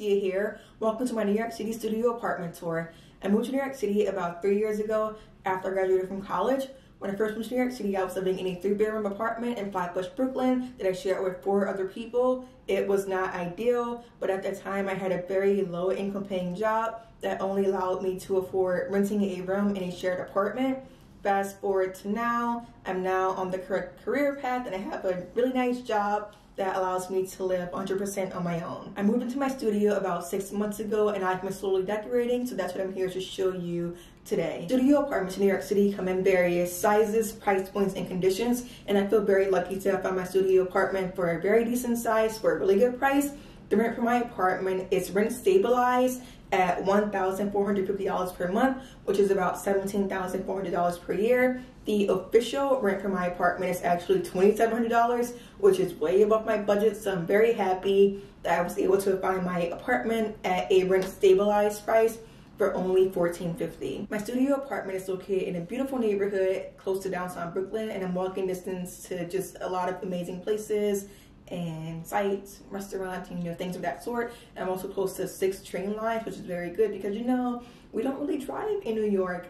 Alicia here. Welcome to my New York City studio apartment tour. I moved to New York City about 3 years ago after I graduated from college. When I first moved to New York City, I was living in a 3-bedroom apartment in Flatbush, Brooklyn that I shared with 4 other people. It was not ideal, but at the time I had a very low income paying job that only allowed me to afford renting a room in a shared apartment. Fast forward to now, I'm now on the correct career path and I have a really nice job that allows me to live 100% on my own. I moved into my studio about 6 months ago and I've been slowly decorating, so that's what I'm here to show you today. Studio apartments in New York City come in various sizes, price points, and conditions, and I feel very lucky to have found my studio apartment for a very decent size for a really good price. The rent for my apartment is rent stabilized at $1,450 per month, which is about $17,400 per year. The official rent for my apartment is actually $2,700, which is way above my budget, so I'm very happy that I was able to find my apartment at a rent stabilized price for only $1,450. My studio apartment is located in a beautiful neighborhood close to downtown Brooklyn, and I'm walking distance to just a lot of amazing places and sites, restaurants, and, things of that sort. And I'm also close to 6 train lines, which is very good because, we don't really drive in New York.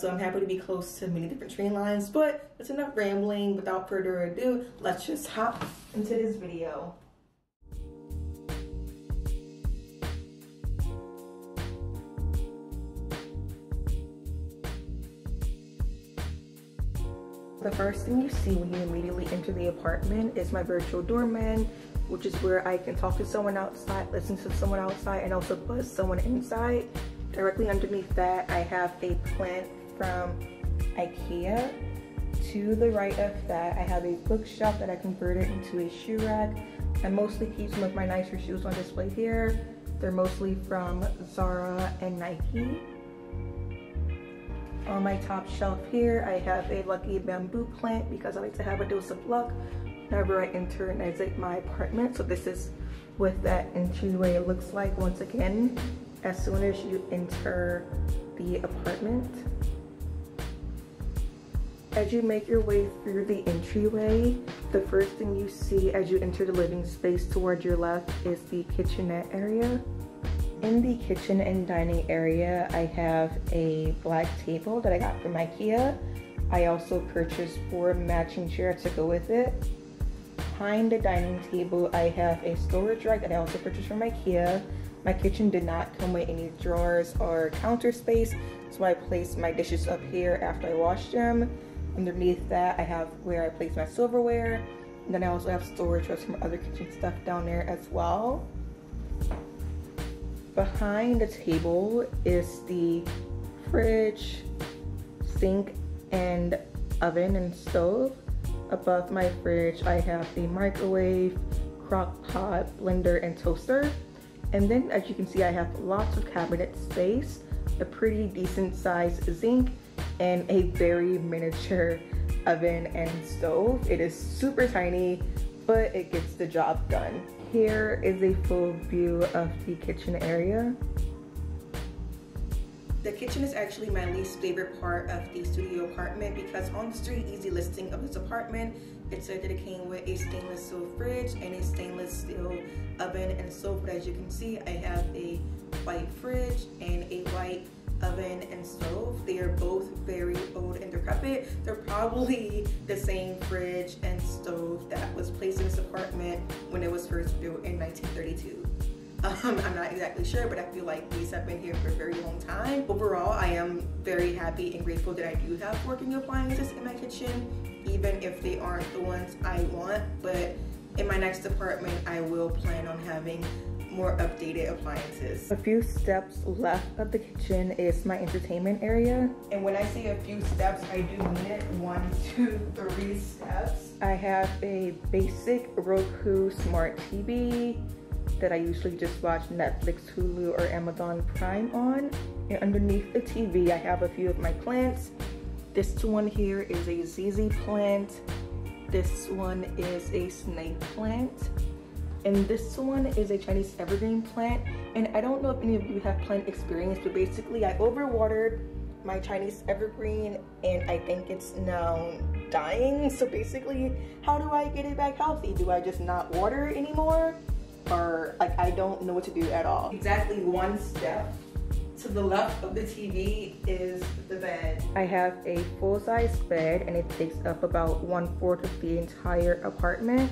So I'm happy to be close to many different train lines, but that's enough rambling. Without further ado, let's just hop into this video. The first thing you see when you immediately enter the apartment is my virtual doorman, which is where I can talk to someone outside, listen to someone outside, and also buzz someone inside. Directly underneath that, I have a plant from IKEA. To the right of that, I have a bookshop that I converted into a shoe rack. I mostly keep some of my nicer shoes on display here. They're mostly from Zara and Nike. On my top shelf here, I have a lucky bamboo plant because I like to have a dose of luck whenever I enter and exit my apartment. So this is what that entryway looks like once again as soon as you enter the apartment. As you make your way through the entryway, the first thing you see as you enter the living space toward your left is the kitchenette area. In the kitchen and dining area, I have a black table that I got from IKEA. I also purchased 4 matching chairs to go with it. Behind the dining table, I have a storage rack that I also purchased from IKEA. My kitchen did not come with any drawers or counter space, so I placed my dishes up here after I washed them. Underneath that, I have where I place my silverware. And then I also have storage racks from other kitchen stuff down there as well. Behind the table is the fridge, sink, and oven and stove. Above my fridge, I have the microwave, crock pot, blender, and toaster. And then, as you can see, I have lots of cabinet space, a pretty decent sized sink, and a very miniature oven and stove. It is super tiny, but it gets the job done. Here is a full view of the kitchen area. The kitchen is actually my least favorite part of the studio apartment because on the StreetEasy listing of this apartment, it said that it came with a stainless steel fridge and a stainless steel oven and stove. But as you can see, I have a white fridge and a white oven and stove. They are both very old and decrepit. They're probably the same fridge and stove that was placed in this apartment when it was first built in 1932. I'm not exactly sure, but I feel like these have been here for a very long time. Overall, I am very happy and grateful that I do have working appliances in my kitchen, even if they aren't the ones I want. But in my next apartment, I will plan on having more updated appliances. A few steps left of the kitchen is my entertainment area. And when I say a few steps, I do mean it. 1, 2, 3 steps. I have a basic Roku smart TV that I usually just watch Netflix, Hulu, or Amazon Prime on. And underneath the TV, I have a few of my plants. This one here is a ZZ plant. This one is a snake plant. And this one is a Chinese evergreen plant. And I don't know if any of you have plant experience, but basically I overwatered my Chinese evergreen and I think it's now dying. So basically, how do I get it back healthy? Do I just not water it anymore? or like I don't know what to do at all. Exactly one step to the left of the TV is the bed. I have a full-size bed and it takes up about 1/4 of the entire apartment.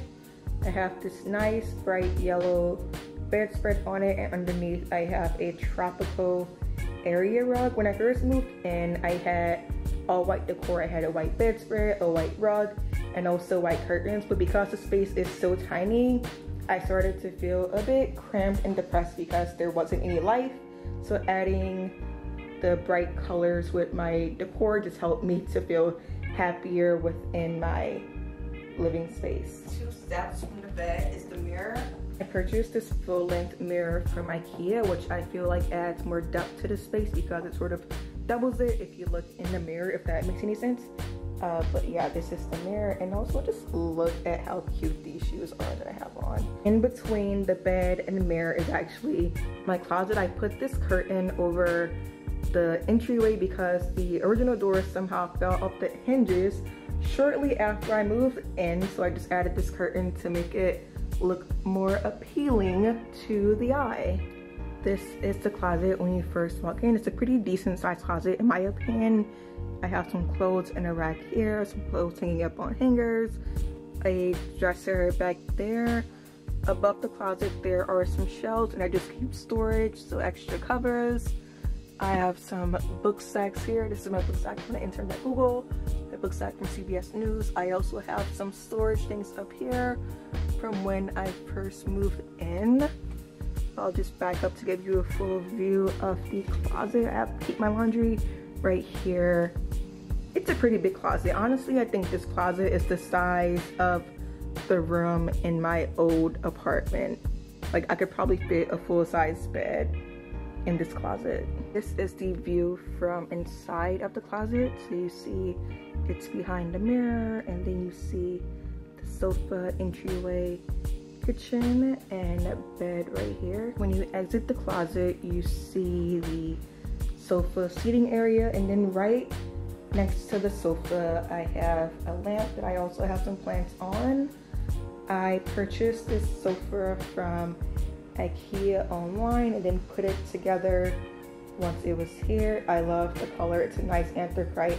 I have this nice bright yellow bedspread on it, and underneath I have a tropical area rug. When I first moved in, I had all white decor. I had a white bedspread, a white rug, and also white curtains, but because the space is so tiny, I started to feel a bit cramped and depressed because there wasn't any life. So adding the bright colors with my decor just helped me to feel happier within my living space. 2 steps from the bed is the mirror. I purchased this full-length mirror from IKEA, which I feel like adds more depth to the space because it sort of doubles it if you look in the mirror, if that makes any sense. But yeah, this is the mirror, and also just look at how cute these shoes are that I have on. In between the bed and the mirror is actually my closet. I put this curtain over the entryway because the original door somehow fell off the hinges shortly after I moved in, so I just added this curtain to make it look more appealing to the eye. This is the closet when you first walk in. It's a pretty decent sized closet in my opinion. I have some clothes in a rack here, some clothes hanging up on hangers, a dresser back there. Above the closet there are some shelves, and I just keep storage, so extra covers. I have some book sacks here. This is my book sack from the internet Google, my book sack from CBS News. I also have some storage things up here from when I first moved in. I'll just back up to give you a full view of the closet. I have to keep my laundry right here. It's a pretty big closet. Honestly, I think this closet is the size of the room in my old apartment. Like, I could probably fit a full-size bed in this closet. This is the view from inside of the closet. So you see it's behind the mirror, and then you see the sofa, entryway, kitchen, and bed right here. When you exit the closet, you see the sofa seating area, and then right next to the sofa I have a lamp that I also have some plants on. I purchased this sofa from IKEA online and then put it together once it was here. I love the color. It's a nice anthracite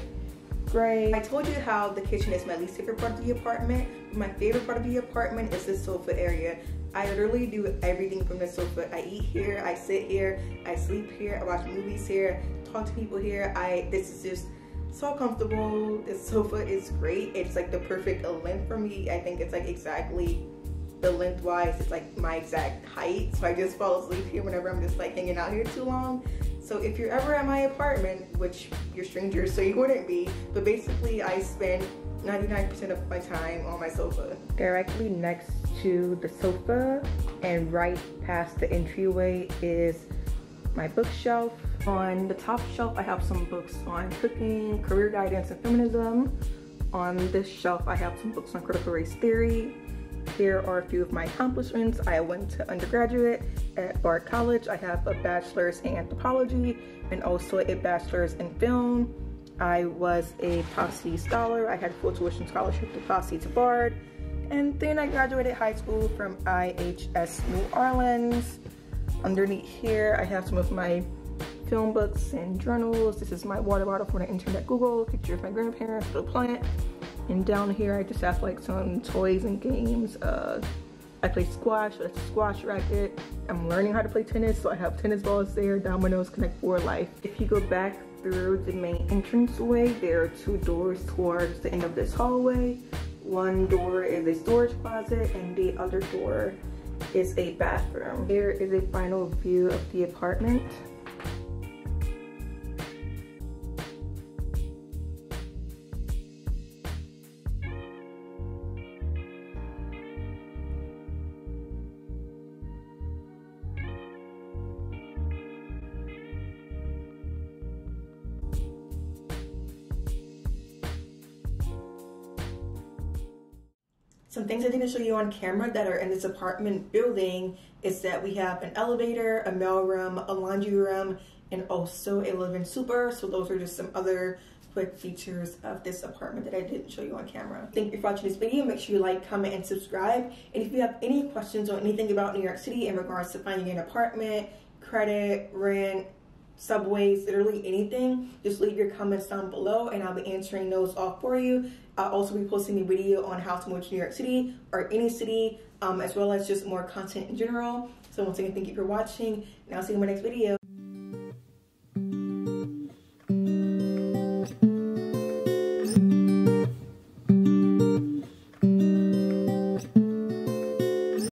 gray. I told you how the kitchen is my least favorite part of the apartment. My favorite part of the apartment is the sofa area. I literally do everything from the sofa. I eat here, I sit here, I sleep here, I watch movies here, talk to people here. This is just so comfortable. The sofa is great. It's like the perfect length for me. I think it's like exactly the lengthwise. It's like my exact height. So I just fall asleep here whenever I'm just like hanging out here too long. So if you're ever at my apartment, which you're strangers, so you wouldn't be, but basically I spend 99% of my time on my sofa. Directly next to the sofa and right past the entryway is my bookshelf. On the top shelf I have some books on cooking, career guidance, and feminism. On this shelf I have some books on critical race theory. Here are a few of my accomplishments. I went to undergraduate at Bard College. I have a bachelor's in anthropology and also a bachelor's in film. I was a Posse scholar. I had full tuition scholarship to Posse to Bard. And then I graduated high school from IHS New Orleans. Underneath here, I have some of my film books and journals. This is my water bottle from the internet Google, picture of my grandparents, the plant. And down here, I just have like some toys and games. I play squash, so that's a squash racket. I'm learning how to play tennis, so I have tennis balls there, dominoes, Connect Four, life. If you go back through the main entranceway, there are 2 doors towards the end of this hallway. One door is a storage closet and the other door is a bathroom. Here is a final view of the apartment. Some things I didn't show you on camera that are in this apartment building is that we have an elevator, a mailroom, a laundry room, and also a living super. So those are just some other quick features of this apartment that I didn't show you on camera. Thank you for watching this video. Make sure you like, comment, and subscribe. And if you have any questions or anything about New York City in regards to finding an apartment, credit, rent, subways, literally anything, just leave your comments down below and I'll be answering those all for you. I'll also be posting a video on how to move to New York City or any city, as well as just more content in general. So once again, thank you for watching and I'll see you in my next video.